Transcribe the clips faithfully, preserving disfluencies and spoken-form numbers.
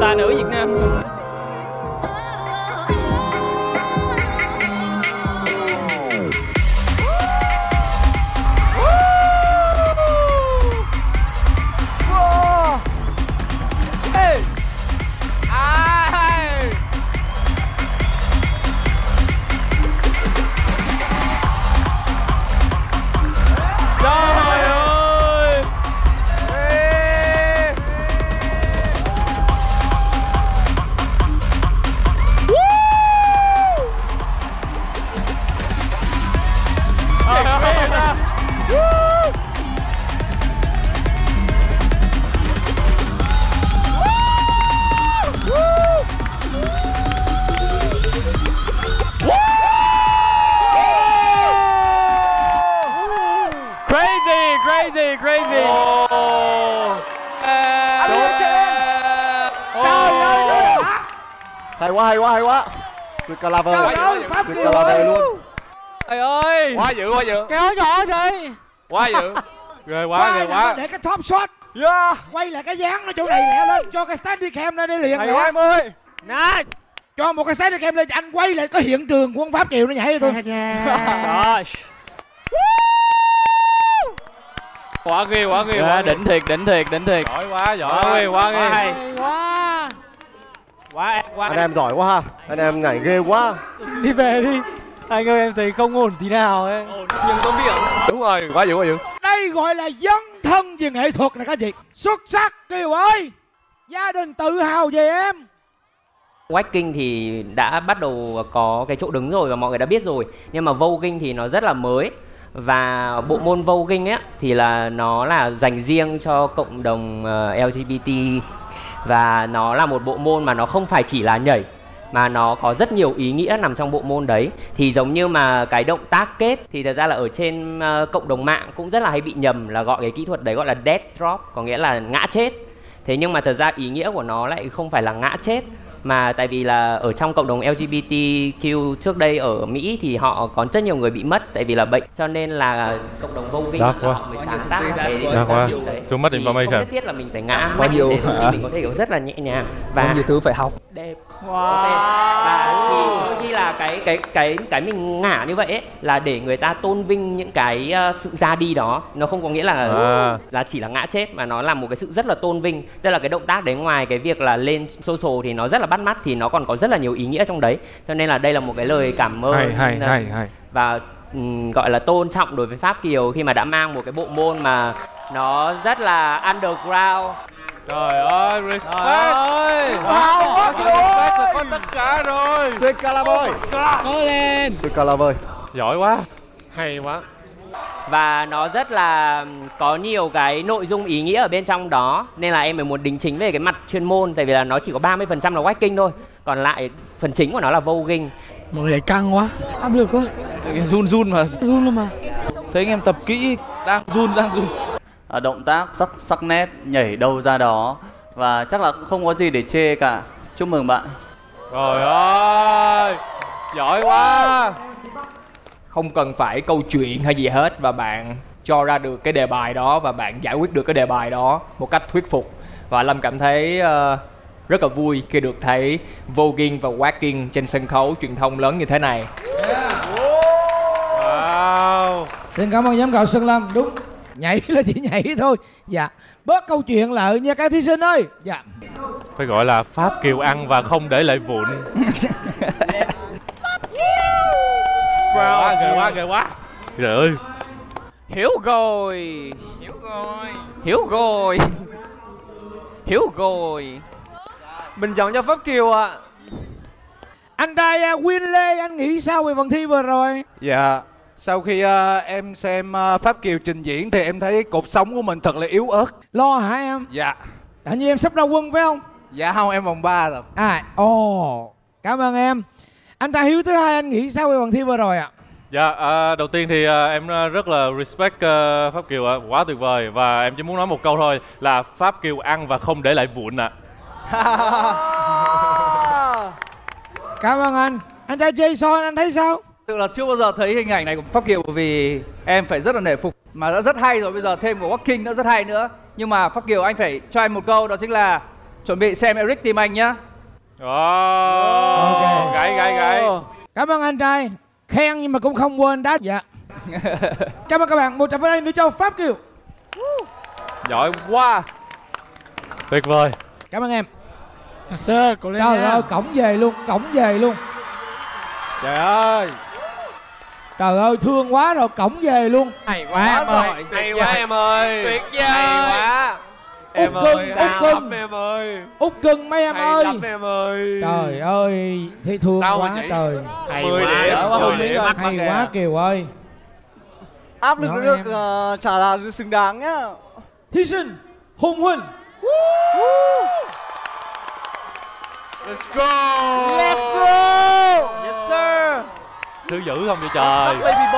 Xa nữ Việt Nam. Crazy, crazy. Oh. Uh, anh lên trên. Oh. Trời ơi. Hay quá, hay quá, hay quá. Tuyệt calaver. Trời ơi, Pháp Kiều luôn. Trời ơi. Quá dữ, quá dữ. Kéo nhỏ gì? Quá dữ. Ghê quá, ghê quá. Để cái top shot. Yeah. Quay lại cái dáng nó chỗ này lẹ lên, cho cái steady cam lên đi liền. Hay quá em ơi. Nice. Cho một cái steady cam lên, anh quay lại cái hiện trường của ông Pháp Kiều nó nhảy cho tôi. Rồi. Quá ghê, quá ghê, quá đỉnh thiệt, đỉnh thiệt, đỉnh thiệt. Giỏi quá, giỏi quá ghê, quá ghê. Hay quá. Quá quá. Anh em giỏi quá ha. Anh em nhảy ghê quá. Đi về đi. Anh ơi em thấy không ổn tí nào ấy. Nhưng tôi biết. Đúng rồi, quá dữ, quá dữ. Đây gọi là dấn thân về nghệ thuật này các chị. Xuất sắc Kiều ơi. Gia đình tự hào về em. Waacking thì đã bắt đầu có cái chỗ đứng rồi và mọi người đã biết rồi. Nhưng mà Voguing thì nó rất là mới. Và bộ môn Voguing ấy thì là nó là dành riêng cho cộng đồng lờ giê bê tê. Và nó là một bộ môn mà nó không phải chỉ là nhảy, mà nó có rất nhiều ý nghĩa nằm trong bộ môn đấy. Thì giống như mà cái động tác kết thì thật ra là ở trên cộng đồng mạng cũng rất là hay bị nhầm là gọi cái kỹ thuật đấy gọi là Dead Drop, có nghĩa là ngã chết. Thế nhưng mà thật ra ý nghĩa của nó lại không phải là ngã chết, mà tại vì là ở trong cộng đồng lờ giê bê tê quy trước đây ở Mỹ thì họ có rất nhiều người bị mất tại vì là bệnh, cho nên là cộng đồng Voguing họ mới sáng tác cái too much information, không nhất thiết là mình phải ngã quá nhiều, mình có thể hiểu rất là nhẹ nhàng và nhiều thứ phải học đẹp. Và đôi khi là cái cái cái cái mình ngã như vậy ấy, là để người ta tôn vinh những cái sự ra đi đó, nó không có nghĩa là à. là chỉ là ngã chết, mà nó là một cái sự rất là tôn vinh. Tức là cái động tác đấy ngoài cái việc là lên social thì nó rất là bắt mắt, thì nó còn có rất là nhiều ý nghĩa trong đấy, cho nên là đây là một cái lời cảm ơn hay, hay, hay, hay. và um, gọi là tôn trọng đối với Pháp Kiều khi mà đã mang một cái bộ môn mà nó rất là underground. Trời ơi, respect. Trời ơi. cả rồi. Tuyệt cả là bơi. Cố lên. Tuyệt cả là bơi. Giỏi quá. Hay quá. Và nó rất là có nhiều cái nội dung ý nghĩa ở bên trong đó. Nên là em mới muốn đính chính về cái mặt chuyên môn. Tại vì là nó chỉ có ba mươi phần trăm là Waacking thôi. Còn lại phần chính của nó là Voguing. Mọi người căng quá, áp lực quá. Run run mà. Run luôn mà. Thấy anh em tập kỹ, đang run, đang run. À, động tác, sắc, sắc nét, nhảy đâu ra đó. Và chắc là không có gì để chê cả. Chúc mừng bạn. Trời ơi, giỏi quá. Không cần phải câu chuyện hay gì hết. Và bạn cho ra được cái đề bài đó. Và bạn giải quyết được cái đề bài đó một cách thuyết phục. Và Lâm cảm thấy uh, rất là vui khi được thấy Voguing và Waacking trên sân khấu truyền thông lớn như thế này. Yeah. Wow. Xin cảm ơn giám khảo Xuân Lâm. Đúng, nhảy là chỉ nhảy thôi. Dạ, bớt câu chuyện lại nha các thí sinh ơi. Dạ. Phải gọi là Pháp Kiều ăn và không để lại vụn. Pháp Kiều. Quá, ghê quá, ghê quá. Trời ơi. Hiểu rồi. Hiểu rồi. Hiểu rồi. Hiểu rồi. Mình chọn cho Pháp Kiều ạ. À. Anh trai Winley, anh nghĩ sao về phần thi vừa rồi? Dạ. Sau khi uh, em xem uh, Pháp Kiều trình diễn thì em thấy cột sống của mình thật là yếu ớt. Lo hả em? Dạ. Tại như em sắp ra quân phải không? Dạ không, em vòng ba rồi. À, ồ, oh, cảm ơn em. Anh trai Hiếu thứ hai, anh nghĩ sao về phần thi vừa rồi ạ? À? Dạ, uh, đầu tiên thì uh, em rất là respect uh, Pháp Kiều ạ, uh, quá tuyệt vời. Và em chỉ muốn nói một câu thôi là Pháp Kiều ăn và không để lại vụn ạ. À. Cảm ơn anh. Anh trai Jason, anh thấy sao? Thực là chưa bao giờ thấy hình ảnh này của Pháp Kiều vì em phải rất là nể phục. Mà đã rất hay rồi, bây giờ thêm của Waacking đã rất hay nữa. Nhưng mà Pháp Kiều anh phải cho em một câu, đó chính là chuẩn bị xem Erik tìm anh nhá. Oh, okay. Gãy, gãy, gãy. Cảm ơn anh trai. Khen nhưng mà cũng không quên đá. Dạ. Cảm ơn các bạn, một tràng pháo tay nữa cho Pháp Kiều. Giỏi quá. Tuyệt vời. Cảm ơn em. Sir, cô lên trời nha. Ơi, cổng về luôn, cổng về luôn. Trời ơi. Trời ơi, thương quá rồi, cổng về luôn. Hay quá em ơi. Hay quá em ơi. Tuyệt vời. Hay quá. Út cưng, út cưng em ơi. Út cưng mấy em ơi. Em ơi. Trời ơi, thấy thương quá trời. Hay quá. Hay quá Kiều ơi. Áp lực được trả lời xứng đáng nhá. Thí sinh Hùng Huỳnh. Let's go. Let's go. Yes sir. Thứ dữ không vậy trời. Baby boy.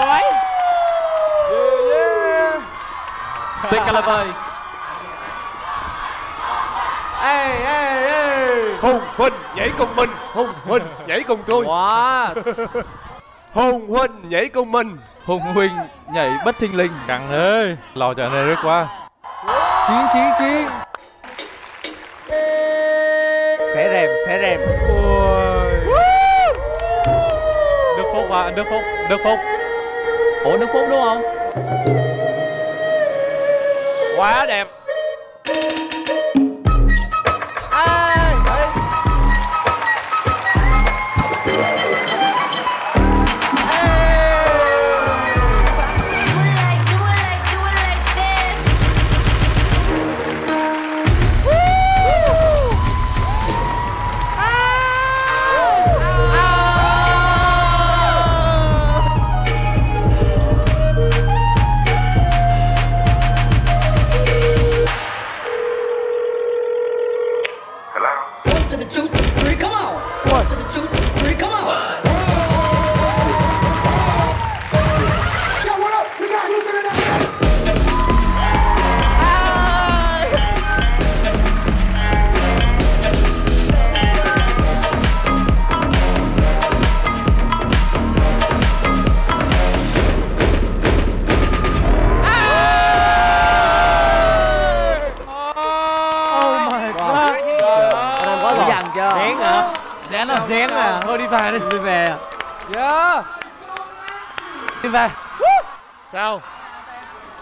Yeah yeah. Tuyệt cả là vời. Ê ê ê. Hùng Huỳnh nhảy cùng mình. Hùng Huỳnh nhảy cùng tôi. What? Hùng Huỳnh nhảy cùng mình. Hùng Huỳnh nhảy bất thình lình. Căng thế. Lo cho anh Erik quá. Chín chín chín. Xé rèm, xé rèm. Ôi. Đức Phúc à, Đức Phúc, Đức Phúc. Ủa Đức Phúc đúng không? Quá đẹp. À, đấy.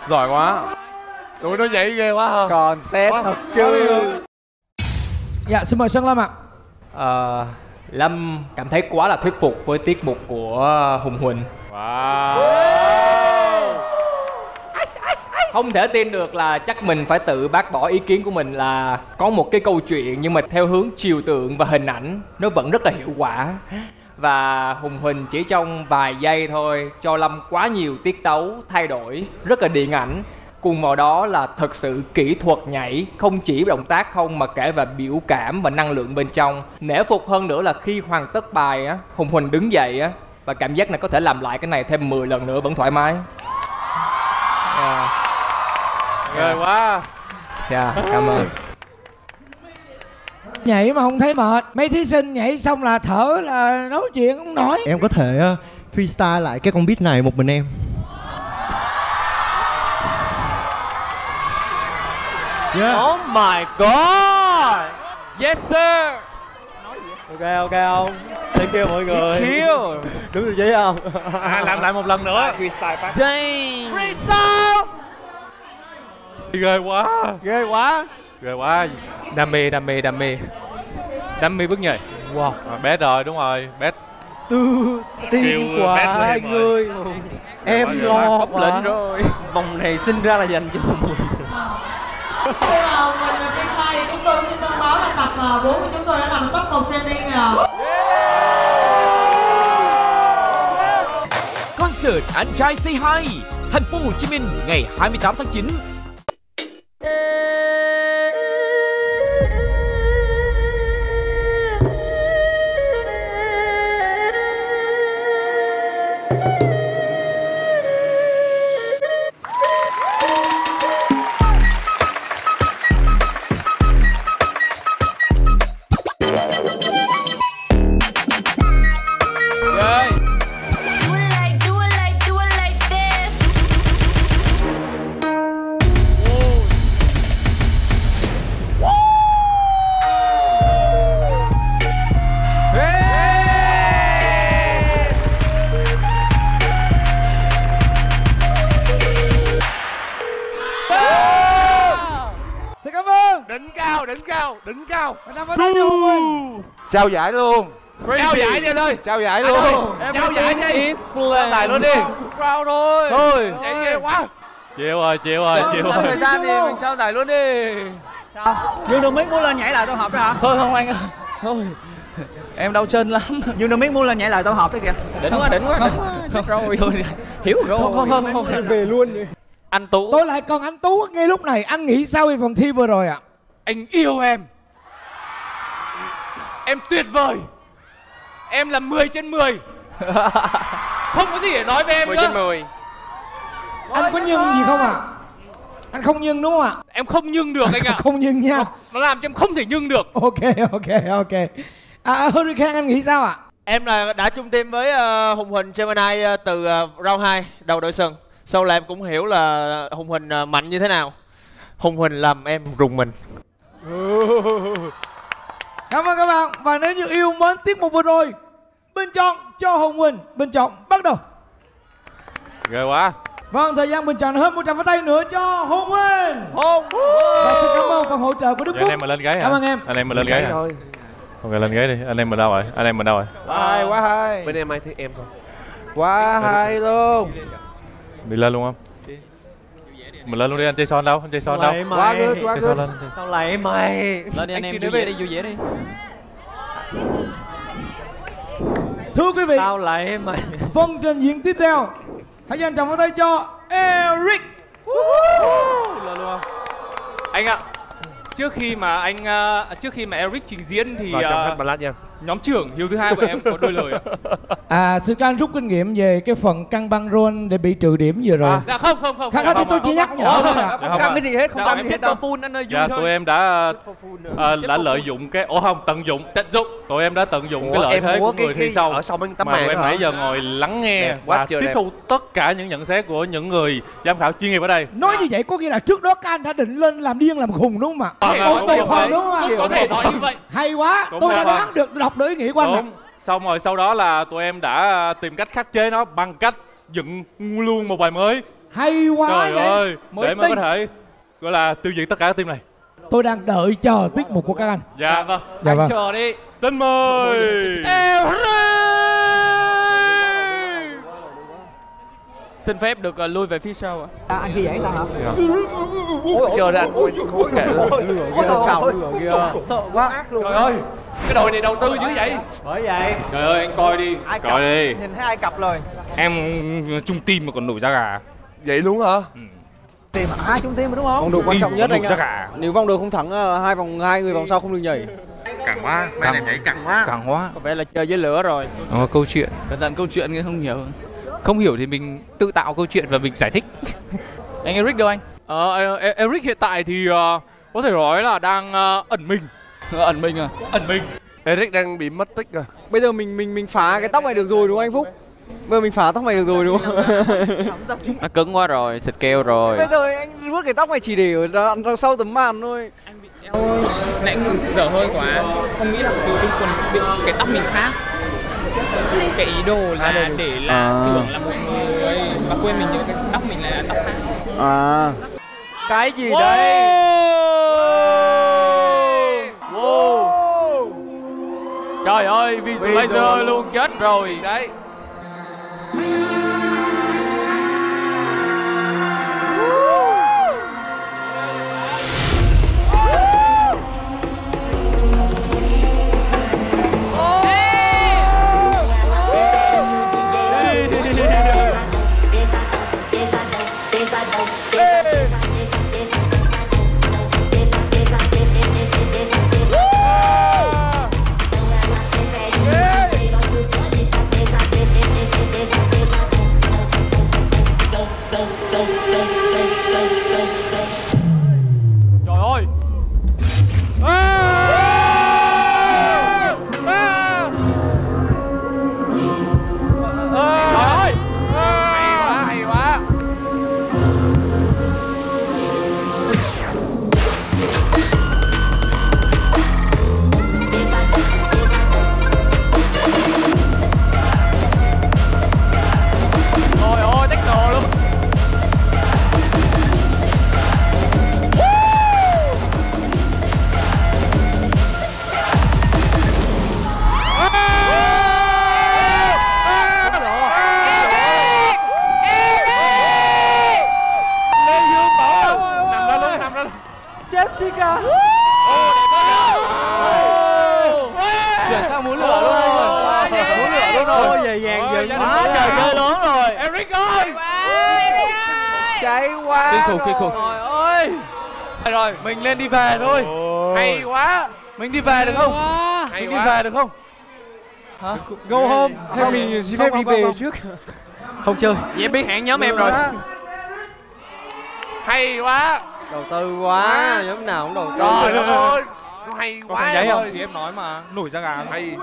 Giỏi quá. Tụi nó nhảy ghê quá hả? Còn xét thật chứ. Dạ xin mời Xuân Lâm ạ. à, Lâm cảm thấy quá là thuyết phục với tiết mục của Hùng Huỳnh. Wow. Wow. Không thể tin được là chắc mình phải tự bác bỏ ý kiến của mình là có một cái câu chuyện nhưng mà theo hướng trừu tượng và hình ảnh nó vẫn rất là hiệu quả. Và Hùng Huỳnh chỉ trong vài giây thôi cho Lâm quá nhiều tiết tấu, thay đổi, rất là điện ảnh. Cùng vào đó là thật sự kỹ thuật nhảy, không chỉ động tác không mà kể về biểu cảm và năng lượng bên trong. Nể phục hơn nữa là khi hoàn tất bài á, Hùng Huỳnh đứng dậy á, và cảm giác là có thể làm lại cái này thêm mười lần nữa vẫn thoải mái. Yeah. Rồi quá. Dạ, cảm ơn. Nhảy mà không thấy mệt. Mấy thí sinh nhảy xong là thở, là nói chuyện không nổi. Em có thể freestyle lại cái con beat này một mình em. Yeah. Oh my god. Yes sir. Ok ok không? Thank you mọi người. Chill. Đúng rồi chứ không? À, làm lại một lần nữa. Freestyle phát. Freestyle. Ghê quá. Ghê quá. Ghê quá. Đam mê, đam mê, đam mê. Đam mê bước nhảy. Wow. À, bé rồi, đúng rồi. Bé. Tư tim của hai người. Em quá, lo khóc lên rồi. Vòng này sinh ra là dành cho mình. Bây giờ mình là Anh Trai, chúng tôi xin thông báo là tập bốn của chúng tôi đã nằm top một trending rồi. Concert Anh Trai Say Hi, Thành phố Hồ Chí Minh ngày hai mươi tám tháng chín. Trao giải luôn. Trao giải đi anh ơi. Trao giải luôn. Trao giải đi. Trao giải luôn đi. Proud thôi. Thôi. Chạy ghê quá. Chịu rồi, chịu rồi, chịu rồi. Thời gian thì mình trao giải luôn đi. Sao? Dương Đồng Miết muốn lên nhảy lại tao hợp đấy hả? Thôi không anh ơi. Thôi. Em đau chân lắm. Dương Đồng Miết muốn lên nhảy lại tao hợp đấy kìa. Đỉnh quá, đỉnh quá. Rồi thôi. Hiểu rồi. Không không không. Về luôn đi. Anh Tú. Tôi lại còn anh Tú ngay lúc này. Anh nghĩ sao về phần thi vừa rồi ạ? Anh yêu em. Em tuyệt vời. Em là mười trên mười. Không có gì để nói với em nữa. mười trên mười. Anh có nhưng gì không ạ? À? Anh không nhưng đúng không ạ? À? Em không nhưng được anh ạ. À. Không nhưng nha. Nó làm cho em không thể nhưng được. Ok ok ok. À, Hurricane anh nghĩ sao ạ? À? Em là đã chung team với uh, Hùng Huỳnh Gemini uh, từ uh, round hai đầu đội sân. Sau là em cũng hiểu là Hùng Huỳnh uh, mạnh như thế nào. Hùng Huỳnh làm em rùng mình. Cảm ơn các bạn. Và nếu như yêu mến tiết mục vừa rồi, bình chọn cho Hồng Quân. Bình chọn bắt đầu. Ghê quá. Vâng, thời gian bình chọn hơn một trăm phút tay nữa cho Hồng Quân. Hồng Quân. Và xin cảm ơn phần hỗ trợ của Đức Phúc. Anh em mà lên ghế. Cảm ơn em. Anh em mà lên ghế rồi. Ok lên ghế đi. Anh em mình đâu rồi? Anh em mình đâu rồi? Hay quá hay. Bên em ai thích em không? Quá hay luôn. Đi lên luôn không? Mình lên luôn đi, anh chơi son đâu, anh chơi son đâu. Quá good, quá good. Tao lạy mày. Lên đi anh em, vui vẻ đi, vui vẻ đi. Thưa quý vị, tao lạy mày. Phần trình diễn tiếp theo, hãy dành trọng vào tay cho Erik. Lên luôn không? Anh ạ, trước khi mà anh, trước khi mà Erik trình diễn thì nhóm trưởng hiếu thứ hai của em có đôi lời à. Sự can rút kinh nghiệm về cái phần căng băng rôn để bị trừ điểm vừa rồi. À, dạ không không không. Khác thì tôi chỉ nhắc nhở thôi à. Không căng cái gì hết, không căng gì hết đâu. Full anh ơi, vui thôi. Dạ tụi em đã đã lợi dụng cái ổ không tận dụng, tận dụng. Tụi em đã tận dụng cái lợi thế của người thi sau. Ở sau mấy tấm màn em nãy giờ ngồi lắng nghe và tiếp thu tất cả những nhận xét của những người giám khảo chuyên nghiệp ở đây. Nói như vậy có nghĩa là trước đó các anh đã định lên làm điên làm khùng đúng không ạ? Ô tô phòng đúng không ạ? Có thể nói như vậy. Hay quá, tôi đã đoán được đọc đối nghĩa của anh. Xong rồi sau đó là tụi em đã tìm cách khắc chế nó bằng cách dựng luôn một bài mới. Hay quá. Trời vậy ơi, mới để mà có thể gọi là tiêu diệt tất cả các team này. Tôi đang đợi chờ tiết mục của các anh. Dạ vâng, dạ, anh vâng. Chờ đi. Xin mời Erik. Xin phép được lui về phía sau ạ. À, anh khi dãy ta hả? Ôi trời ơi, anh lửa kia, chào lửa kia. Sợ quá, ác luôn. Trời ơi, cái đội này đầu tư dữ vậy. Bởi vậy. Trời ơi, anh coi đi. Coi đi. Nhìn thấy Ai Cập rồi. Em chung team mà còn nổi da gà. Vậy luôn hả? Tìm ai chung team đúng không? Vòng đồ quan trọng nhất anh ạ. Nếu vòng đồ không thắng, hai vòng hai người vòng sau không được nhảy. Càng hóa, mai này nhảy càng hóa. Càng hóa. Có vẻ là chơi với lửa rồi. Có câu chuyện, cẩn thận câu chuyện không nhiều. Không hiểu thì mình tự tạo câu chuyện và mình giải thích. Anh Erik đâu anh? Ờ, Erik hiện tại thì uh, có thể nói là đang uh, ẩn mình. Ẩn mình à? Ẩn mình. Erik đang bị mất tích rồi. Bây giờ mình mình mình phá cái tóc này được rồi đúng không anh Phúc? Bây giờ mình phá tóc này được rồi đúng không? Nó cứng quá rồi, xịt keo rồi. Bây giờ anh vuốt cái tóc này chỉ để ở đằng sau tấm màn thôi. Anh bị eo ơi, nãy dở hơi quá. Không nghĩ là từ quần bị cái tóc mình khác. Cái ý đồ là à, để là à. Tưởng là một người mà quên mình nhớ cái tóc mình là tóc khác. À. Cái gì wow. Đây? Wow. Wow. Trời ơi, visualizer luôn chết rồi. Đấy. Jessica. Chuyển sang múa lửa luôn rồi. Múa lửa luôn rồi. Dày dàng dừng. Trời chơi lớn rồi. Erik ơi. Cháy quá. Kinh khủng kinh khủng. Trời ơi. Rồi mình lên đi về thôi. Hay quá. Mình đi về được không? Mình đi về được không? Hả? Go home. Hay mình xin phép đi về trước. Không chơi. Em biết hẹn nhóm em rồi. Hay quá. Đầu tư quá, nhóm nào cũng đầu tư. Trời ơi, nó hay quá em ơi. Thì em nói mà, nổi da gà hay.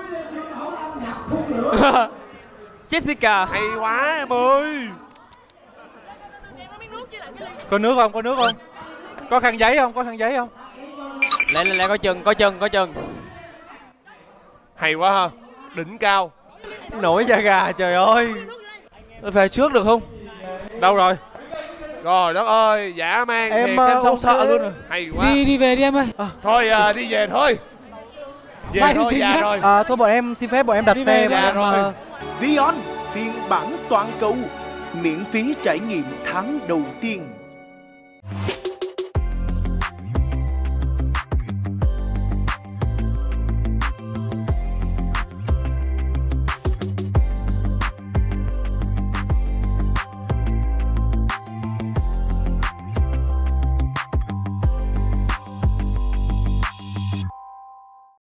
Jessica hay quá em ơi. Có nước không, có nước không? Có khăn giấy không, có khăn giấy không? Lẹ lẹ lẹ, coi chừng, coi chừng, coi chừng. Hay quá ha, đỉnh cao. Nổi da gà trời ơi. Về trước được không? Đâu rồi? Rồi đất ơi, dã man, em xem uh, xong sợ luôn rồi. Hay quá. Đi đi về đi em ơi. À. Thôi à, đi về thôi. Về Mai thôi, dạ rồi. À, thôi bọn em xin phép bọn em đặt đi xe mà. Rồi. Vieon phiên bản toàn cầu miễn phí trải nghiệm tháng đầu tiên.